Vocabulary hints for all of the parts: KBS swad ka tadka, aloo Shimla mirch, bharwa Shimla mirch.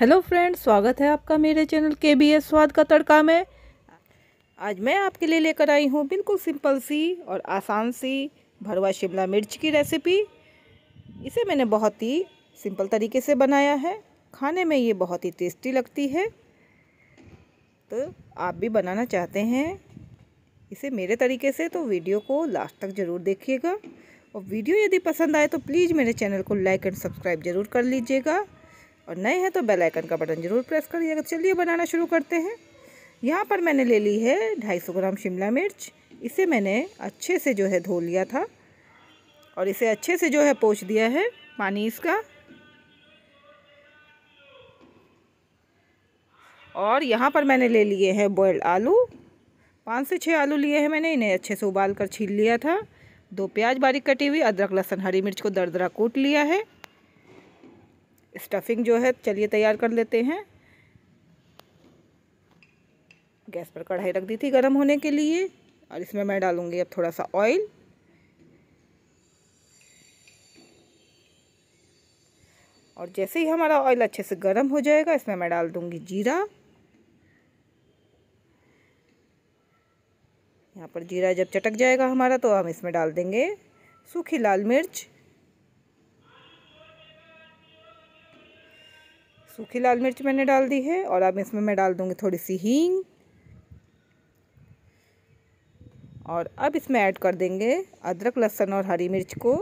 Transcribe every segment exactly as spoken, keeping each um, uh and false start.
Hello friends, स्वागत है आपका मेरे चैनल केबीएस स्वाद का तड़का में। आज मैं आपके लिए लेकर आई हूँ बिल्कुल सिंपल सी और आसान सी भरवा शिमला मिर्च की रेसिपी। इसे मैंने बहुत ही सिंपल तरीके से बनाया है। खाने में ये बहुत ही टेस्टी लगती है, तो आप भी बनाना चाहते हैं इसे मेरे तरीके से तो वीडियो को लास्ट तक ज़रूर देखिएगा। और वीडियो यदि पसंद आए तो प्लीज़ मेरे चैनल को लाइक एंड सब्सक्राइब ज़रूर कर लीजिएगा, और नए हैं तो बेल आइकन का बटन ज़रूर प्रेस करिएगा। चलिए बनाना शुरू करते हैं। यहाँ पर मैंने ले ली है दो सौ पचास ग्राम शिमला मिर्च। इसे मैंने अच्छे से जो है धो लिया था और इसे अच्छे से जो है पोंछ दिया है पानी इसका। और यहाँ पर मैंने ले लिए हैं बॉयल्ड आलू, पाँच से छः आलू लिए हैं मैंने। इन्हें अच्छे से उबाल कर छील लिया था। दो प्याज बारीक कटी हुई, अदरक लहसुन हरी मिर्च को दरदरा कूट लिया है। स्टफिंग जो है चलिए तैयार कर लेते हैं। गैस पर कढ़ाई रख दी थी गर्म होने के लिए, और इसमें मैं डालूंगी अब थोड़ा सा ऑयल। और जैसे ही हमारा ऑयल अच्छे से गर्म हो जाएगा, इसमें मैं डाल दूंगी जीरा। यहाँ पर जीरा जब चटक जाएगा हमारा, तो हम इसमें डाल देंगे सूखी लाल मिर्च। सूखी लाल मिर्च मैंने डाल दी है। और अब इसमें मैं डाल दूंगी थोड़ी सी हींग। और अब इसमें ऐड कर देंगे अदरक लहसुन और हरी मिर्च को,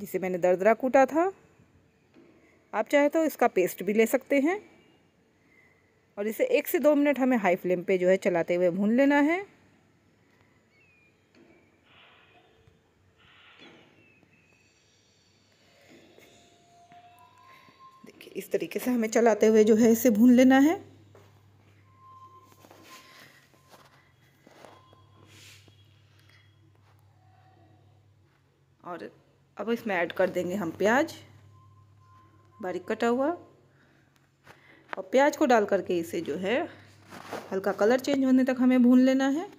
जिसे मैंने दरदरा कूटा था। आप चाहे तो इसका पेस्ट भी ले सकते हैं। और इसे एक से दो मिनट हमें हाई फ्लेम पे जो है चलाते हुए भून लेना है। इस तरीके से हमें चलाते हुए जो है इसे भून लेना है। और अब इसमें ऐड कर देंगे हम प्याज बारीक कटा हुआ। और प्याज को डाल करके इसे जो है हल्का कलर चेंज होने तक हमें भून लेना है।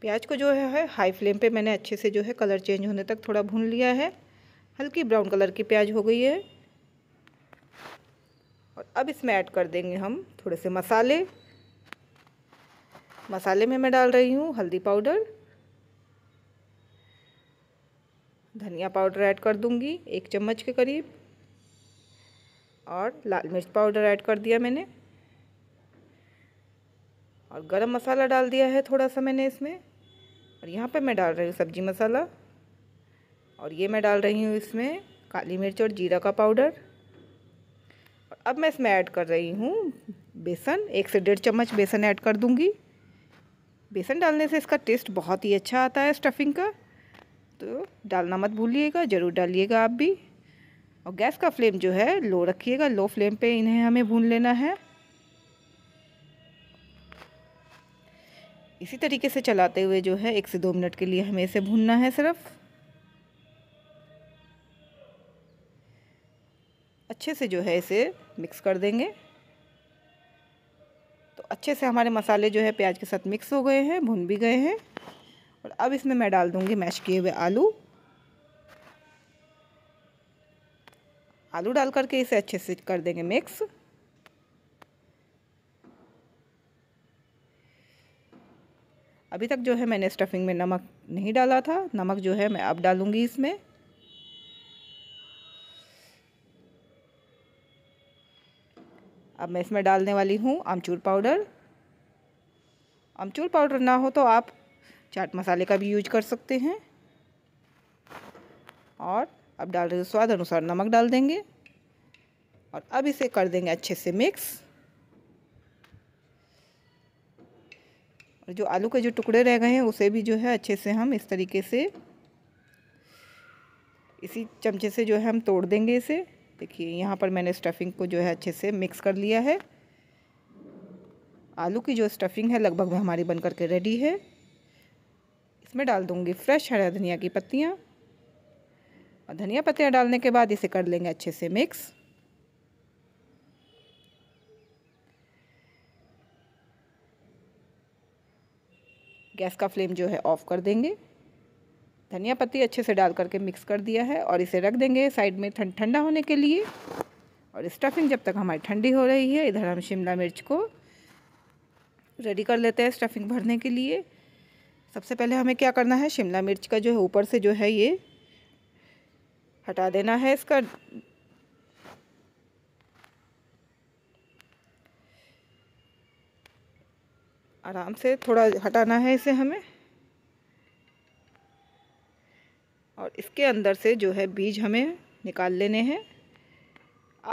प्याज को जो है हाई फ्लेम पे मैंने अच्छे से जो है कलर चेंज होने तक थोड़ा भून लिया है। हल्की ब्राउन कलर की प्याज हो गई है। और अब इसमें ऐड कर देंगे हम थोड़े से मसाले। मसाले में मैं डाल रही हूँ हल्दी पाउडर, धनिया पाउडर ऐड कर दूँगी एक चम्मच के करीब, और लाल मिर्च पाउडर ऐड कर दिया मैंने। और गरम मसाला डाल दिया है थोड़ा सा मैंने इसमें। और यहाँ पे मैं डाल रही हूँ सब्जी मसाला। और ये मैं डाल रही हूँ इसमें काली मिर्च और जीरा का पाउडर। और अब मैं इसमें ऐड कर रही हूँ बेसन, एक से डेढ़ चम्मच बेसन ऐड कर दूँगी। बेसन डालने से इसका टेस्ट बहुत ही अच्छा आता है स्टफिंग का, तो डालना मत भूलिएगा, ज़रूर डालिएगा आप भी। और गैस का फ्लेम जो है लो रखिएगा, लो फ्लेम पर इन्हें हमें भून लेना है। इसी तरीके से चलाते हुए जो है एक से दो मिनट के लिए हमें इसे भूनना है सिर्फ। अच्छे से जो है इसे मिक्स कर देंगे। तो अच्छे से हमारे मसाले जो है प्याज के साथ मिक्स हो गए हैं, भून भी गए हैं। और अब इसमें मैं डाल दूंगी मैश किए हुए आलू। आलू डाल करके इसे अच्छे से कर देंगे मिक्स। अभी तक जो है मैंने स्टफिंग में नमक नहीं डाला था, नमक जो है मैं अब डालूंगी इसमें। अब मैं इसमें डालने वाली हूँ आमचूर पाउडर। आमचूर पाउडर ना हो तो आप चाट मसाले का भी यूज कर सकते हैं। और अब डाल रहे हो स्वाद अनुसार नमक डाल देंगे। और अब इसे कर देंगे अच्छे से मिक्स। जो आलू के जो टुकड़े रह गए हैं उसे भी जो है अच्छे से हम इस तरीके से इसी चमचे से जो है हम तोड़ देंगे इसे। देखिए यहाँ पर मैंने स्टफिंग को जो है अच्छे से मिक्स कर लिया है। आलू की जो स्टफिंग है लगभग हमारी बन करके रेडी है। इसमें डाल दूंगी फ्रेश हरा धनिया की पत्तियाँ। और धनिया पत्तियाँ डालने के बाद इसे कर लेंगे अच्छे से मिक्स। गैस का फ्लेम जो है ऑफ़ कर देंगे। धनिया पत्ती अच्छे से डाल करके मिक्स कर दिया है और इसे रख देंगे साइड में ठंड ठंडा होने के लिए। और स्टफिंग जब तक हमारी ठंडी हो रही है, इधर हम शिमला मिर्च को रेडी कर लेते हैं स्टफिंग भरने के लिए। सबसे पहले हमें क्या करना है, शिमला मिर्च का जो है ऊपर से जो है ये हटा देना है इसका। आराम से थोड़ा हटाना है इसे हमें, और इसके अंदर से जो है बीज हमें निकाल लेने हैं।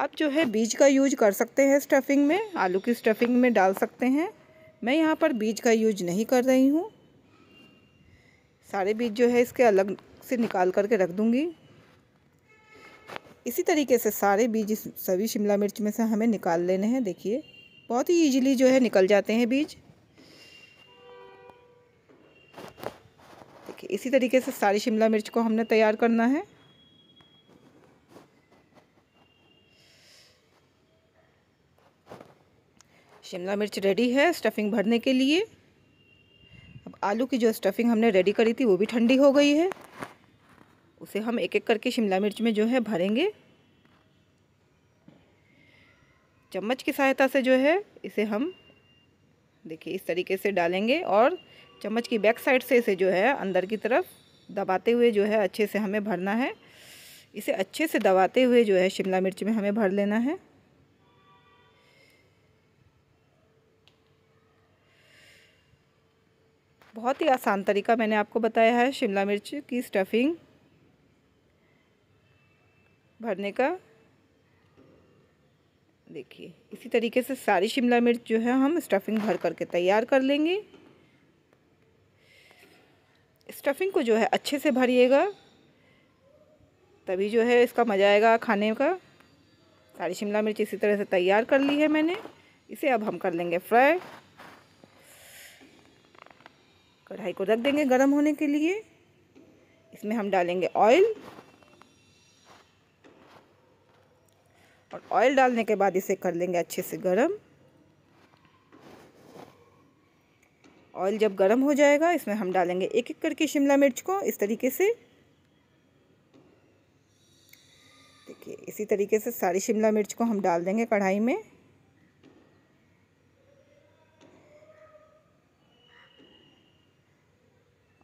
आप जो है बीज का यूज कर सकते हैं स्टफिंग में, आलू की स्टफिंग में डाल सकते हैं। मैं यहाँ पर बीज का यूज नहीं कर रही हूँ, सारे बीज जो है इसके अलग से निकाल करके रख दूँगी। इसी तरीके से सारे बीज सभी शिमला मिर्च में से हमें निकाल लेने हैं। देखिए बहुत ही ईजिली जो है निकल जाते हैं बीज। देखिए इसी तरीके से सारी शिमला मिर्च को हमने तैयार करना है। शिमला मिर्च रेडी है स्टफिंग भरने के लिए। अब आलू की जो स्टफिंग हमने रेडी करी थी वो भी ठंडी हो गई है, उसे हम एक एक करके शिमला मिर्च में जो है भरेंगे। चम्मच की सहायता से जो है इसे हम देखिए इस तरीके से डालेंगे और चम्मच की बैक साइड से इसे जो है अंदर की तरफ दबाते हुए जो है अच्छे से हमें भरना है। इसे अच्छे से दबाते हुए जो है शिमला मिर्च में हमें भर लेना है। बहुत ही आसान तरीका मैंने आपको बताया है शिमला मिर्च की स्टफिंग भरने का। देखिए इसी तरीके से सारी शिमला मिर्च जो है हम स्टफिंग भर करके तैयार कर लेंगे। स्टफिंग को जो है अच्छे से भरिएगा, तभी जो है इसका मज़ा आएगा खाने का। सारी शिमला मिर्च इसी तरह से तैयार कर ली है मैंने। इसे अब हम कर लेंगे फ्राई। कढ़ाई को रख देंगे गर्म होने के लिए। इसमें हम डालेंगे ऑयल, और ऑयल डालने के बाद इसे कर लेंगे अच्छे से गरम। ऑयल जब गरम हो जाएगा इसमें हम डालेंगे एक एक करके शिमला मिर्च को इस तरीके से। देखिए इसी तरीके से सारी शिमला मिर्च को हम डाल देंगे कढ़ाई में।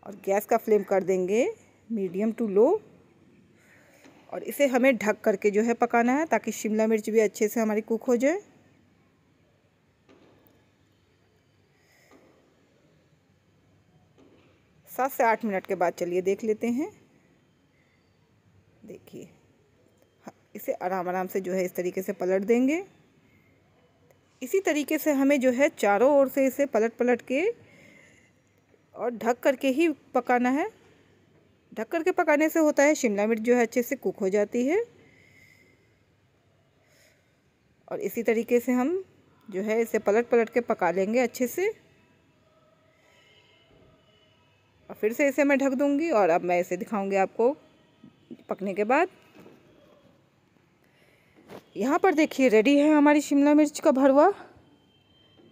और गैस का फ्लेम कर देंगे मीडियम टू लो, और इसे हमें ढक करके जो है पकाना है ताकि शिमला मिर्च भी अच्छे से हमारी कुक हो जाए। सात से आठ मिनट के बाद चलिए देख लेते हैं। देखिए इसे आराम आराम से जो है इस तरीके से पलट देंगे। इसी तरीके से हमें जो है चारों ओर से इसे पलट पलट के और ढक करके ही पकाना है। ढक करके पकाने से होता है शिमला मिर्च जो है अच्छे से कुक हो जाती है। और इसी तरीके से हम जो है इसे पलट पलट के पका लेंगे अच्छे से। और फिर से इसे मैं ढक दूंगी और अब मैं इसे दिखाऊंगी आपको पकने के बाद। यहाँ पर देखिए रेडी है हमारी शिमला मिर्च का भरवा।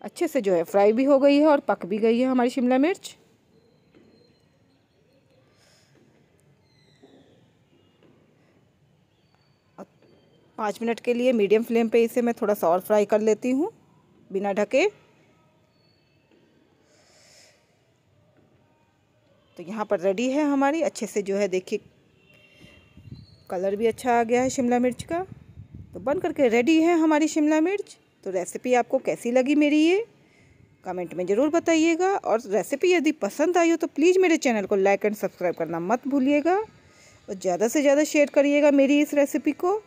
अच्छे से जो है फ्राई भी हो गई है और पक भी गई है हमारी शिमला मिर्च। पाँच मिनट के लिए मीडियम फ्लेम पे इसे मैं थोड़ा सा और फ्राई कर लेती हूँ बिना ढके। तो यहाँ पर रेडी है हमारी। अच्छे से जो है देखिए कलर भी अच्छा आ गया है शिमला मिर्च का। तो बन करके रेडी है हमारी शिमला मिर्च। तो रेसिपी आपको कैसी लगी मेरी ये कमेंट में ज़रूर बताइएगा। और रेसिपी यदि पसंद आई हो तो प्लीज़ मेरे चैनल को लाइक एंड सब्सक्राइब करना मत भूलिएगा, और ज़्यादा से ज़्यादा शेयर करिएगा मेरी इस रेसिपी को।